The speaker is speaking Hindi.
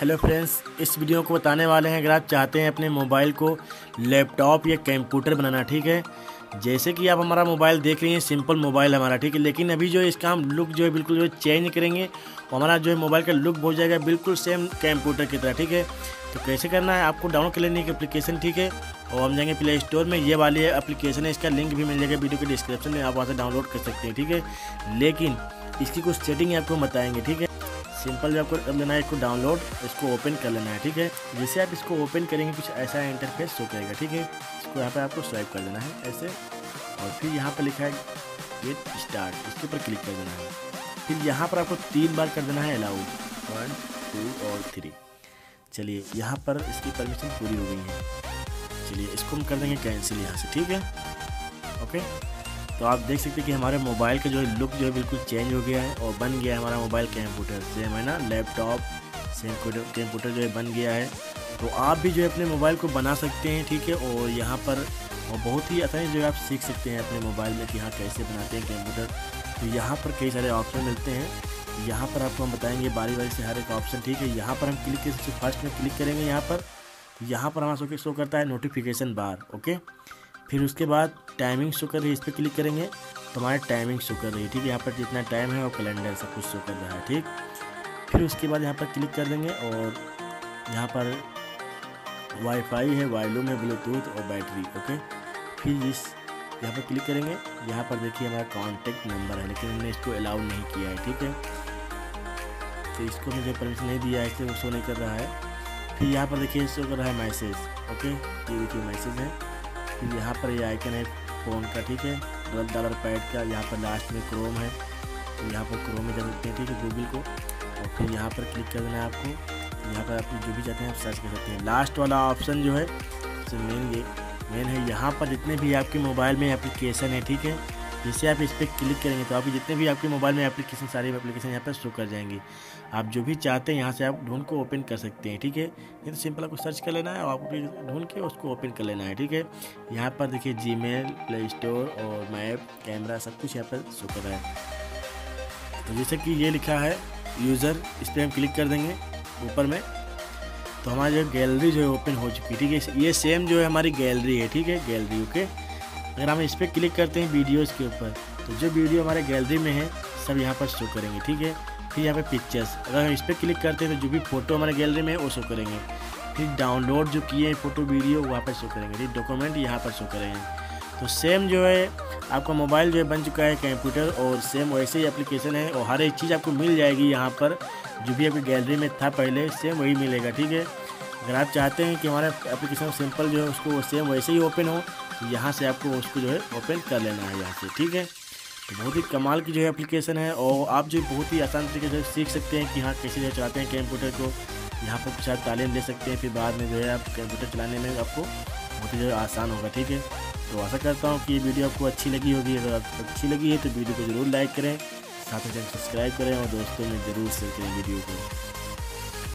हेलो फ्रेंड्स, इस वीडियो को बताने वाले हैं अगर आप चाहते हैं अपने मोबाइल को लैपटॉप या कंप्यूटर बनाना। ठीक है, जैसे कि आप हमारा मोबाइल देख रहे हैं, सिंपल मोबाइल हमारा। ठीक है, लेकिन अभी जो इसका हम लुक जो है बिल्कुल जो है चेंज करेंगे, हमारा जो है मोबाइल का लुक हो जाएगा बिल्कुल सेम कंप्यूटर की तरह। ठीक है, तो कैसे करना है, आपको डाउनलोड कर लेनी है एप्लीकेशन। ठीक है, और हम जाएंगे प्ले स्टोर में, ये वाली एप्लीकेशन है, इसका लिंक भी मिल जाएगा वीडियो के डिस्क्रिप्शन में, आप वहाँ से डाउनलोड कर सकते हैं। ठीक है, लेकिन इसकी कुछ सेटिंग आपको बताएंगे। ठीक है, सिंपल जो आपको कर लेना है, इसको डाउनलोड, इसको ओपन कर लेना है। ठीक है, जैसे आप इसको ओपन करेंगे कुछ ऐसा इंटरफेस शो करेगा। ठीक है, इसको यहाँ पर आपको स्वाइप कर देना है ऐसे, और फिर यहाँ पर लिखा है गेट स्टार्ट, इसके ऊपर क्लिक कर देना है। फिर यहाँ पर आपको 3 बार कर देना है अलाउ, 1 2 और 3। चलिए, यहाँ पर इसकी परमिशन पूरी हो गई है। चलिए, इसको हम कर देंगे कैंसिल यहाँ से। ठीक है, ओके, तो आप देख सकते हैं कि हमारे मोबाइल का जो है लुक जो है बिल्कुल चेंज हो गया है और बन गया है हमारा मोबाइल कंप्यूटर। सेम है ना, लैपटॉप सेम कंप्यूटर जो है बन गया है। तो आप भी जो है अपने मोबाइल को बना सकते हैं। ठीक है, और यहाँ पर और बहुत ही आसानी जो है आप सीख सकते हैं अपने मोबाइल में कि हाँ कैसे बनाते हैं कंप्यूटर। तो यहाँ पर कई सारे ऑप्शन मिलते हैं, यहाँ पर आपको हम बताएँगे बारी बारी से हर एक ऑप्शन। ठीक है, यहाँ पर हम क्लिक कर सकते, फर्स्ट में क्लिक करेंगे यहाँ पर, यहाँ पर हमारा शो करता है नोटिफिकेशन बार। ओके, फिर उसके बाद टाइमिंग शो कर रही है, इस पर क्लिक करेंगे तो हमारी टाइमिंग शो कर रही है। ठीक है, यहाँ पर जितना टाइम है और कैलेंडर सब कुछ शो कर रहा है। ठीक, फिर उसके बाद यहाँ पर क्लिक कर देंगे और यहाँ पर वाईफाई है, वायलूम है, ब्लूटूथ और बैटरी। ओके, फिर इस यहाँ पर क्लिक करेंगे, यहाँ पर देखिए हमारा कॉन्टैक्ट नंबर है, लेकिन हमने इसको अलाउ नहीं किया है। ठीक है, तो इसको मुझे परमिशन नहीं दिया है, इसलिए वो शो नहीं कर रहा है। फिर यहाँ पर देखिए शो कर रहा है मैसेज। ओके, ये देखिए मैसेज है। फिर यहाँ पर ये आइकन है फ़ोन का। ठीक है, $10 पैड का। यहाँ पर लास्ट में क्रोम है, तो यहाँ पर क्रोम में जा सकते हैं। ठीक है, गूगल को, और फिर यहाँ पर क्लिक कर देना है आपको। यहाँ पर आप जो भी चाहते हैं आप सर्च कर सकते हैं। लास्ट वाला ऑप्शन जो है तो मेन है, यहाँ पर जितने भी आपके मोबाइल में एप्लीकेशन है। ठीक है, जैसे आप इस पर क्लिक करेंगे तो आप जितने भी आपके मोबाइल में एप्लीकेशन, सारी एप्लीकेशन यहाँ पर शो कर जाएंगी। आप जो भी चाहते हैं यहाँ से आप ढूंढ को ओपन कर सकते हैं। ठीक है, ये तो सिंपल आपको सर्च कर लेना है और आपको ढूंढ के उसको ओपन कर लेना है। ठीक है, यहाँ पर देखिए जीमेल, प्ले स्टोर और मैप, कैमरा सब कुछ यहाँ पर शो कर रहा है। तो जैसे कि ये लिखा है यूज़र, इस पर हम क्लिक कर देंगे ऊपर में, तो हमारी जो गैलरी जो है ओपन हो चुकी है। ठीक है, ये सेम जो है हमारी गैलरी है। ठीक है, गैलरी। ओके, अगर हम इस पर क्लिक करते हैं वीडियोस के ऊपर, तो जो वीडियो हमारे गैलरी में है सब यहाँ पर शो करेंगे। ठीक है, फिर यहाँ पे पिक्चर्स, अगर हम इस पर क्लिक करते हैं तो जो भी फ़ोटो हमारे गैलरी में है वो शो करेंगे। फिर डाउनलोड जो किए हैं फ़ोटो वीडियो वहाँ पर शो करेंगे। फिर डॉक्यूमेंट यहाँ पर शो करेंगे। तो सेम जो है आपका मोबाइल जो है बन चुका है कंप्यूटर, और सेम वैसे ही एप्लीकेशन है और हर एक चीज़ आपको मिल जाएगी यहाँ पर। जो भी आपकी गैलरी में था पहले, सेम वही मिलेगा। ठीक है, अगर आप चाहते हैं कि हमारा एप्लीकेशन सिंपल जो है उसको सेम वैसे ही ओपन हो, यहाँ से आपको उसको जो है ओपन कर लेना है यहाँ से। ठीक है, तो बहुत ही कमाल की जो है एप्लीकेशन है और आप जो बहुत ही आसान तरीके से सीख सकते हैं कि हाँ कैसे जो चलाते हैं कंप्यूटर को। यहाँ पर कुछ आप तालीम ले सकते हैं, फिर बाद में जो है आप कंप्यूटर चलाने में आपको बहुत ही जो है आसान होगा। ठीक है, तो आशा करता हूँ कि ये वीडियो आपको अच्छी लगी होगी। अगर आपको अच्छी लगी है तो वीडियो को ज़रूर लाइक करें, साथ में सब्सक्राइब करें और दोस्तों में ज़रूर शेयर करें वीडियो को।